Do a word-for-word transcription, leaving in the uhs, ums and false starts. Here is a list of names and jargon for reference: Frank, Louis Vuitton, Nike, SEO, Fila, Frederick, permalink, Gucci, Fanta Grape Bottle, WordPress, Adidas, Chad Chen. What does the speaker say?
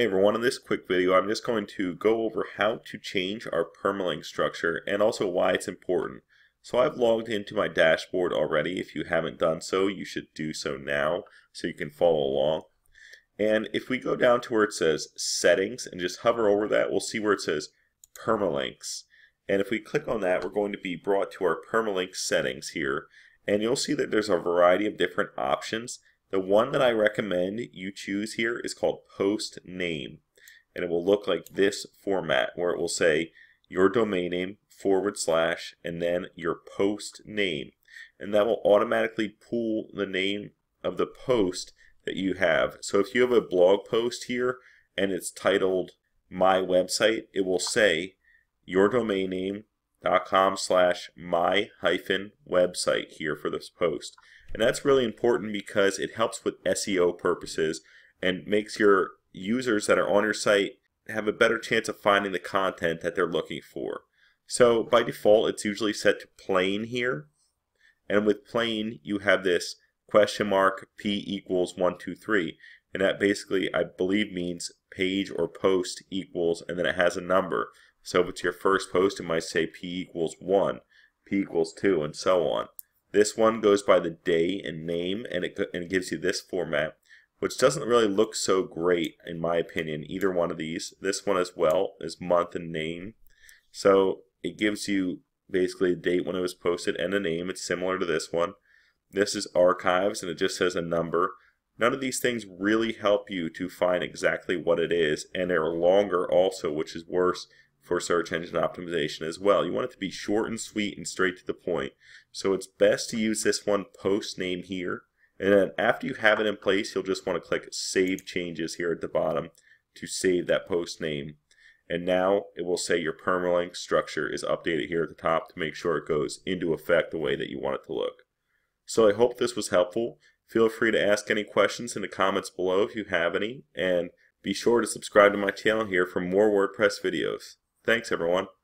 Hey everyone, in this quick video I'm just going to go over how to change our permalink structure and also why it's important. So I've logged into my dashboard already. If you haven't done so, you should do so now so you can follow along. And if we go down to where it says settings and just hover over that, we'll see where it says permalinks. And if we click on that, we're going to be brought to our permalink settings here. And you'll see that there's a variety of different options. The one that I recommend you choose here is called post name, and it will look like this format where it will say your domain name forward slash and then your post name, and that will automatically pull the name of the post that you have. So if you have a blog post here and it's titled my website, it will say your domain name dot com slash my hyphen website here for this post. And that's really important because it helps with S E O purposes and makes your users that are on your site have a better chance of finding the content that they're looking for. So by default, it's usually set to plain here. And with plain, you have this question mark P equals one, two, three. And that basically, I believe, means page or post equals, and then it has a number. So if it's your first post, it might say P equals one, P equals two, and so on. This one goes by the day and name, and it, and it gives you this format, which doesn't really look so great in my opinion, either one of these. This one as well is month and name. So it gives you basically the date when it was posted and a name. It's similar to this one. This is archives, and it just says a number. None of these things really help you to find exactly what it is, and they're longer also, which is worse for search engine optimization as well. You want it to be short and sweet and straight to the point. So it's best to use this one post name here, and then after you have it in place, you'll just want to click save changes here at the bottom to save that post name. And now it will say your permalink structure is updated here at the top to make sure it goes into effect the way that you want it to look. So I hope this was helpful. Feel free to ask any questions in the comments below if you have any, and be sure to subscribe to my channel here for more WordPress videos. Thanks everyone.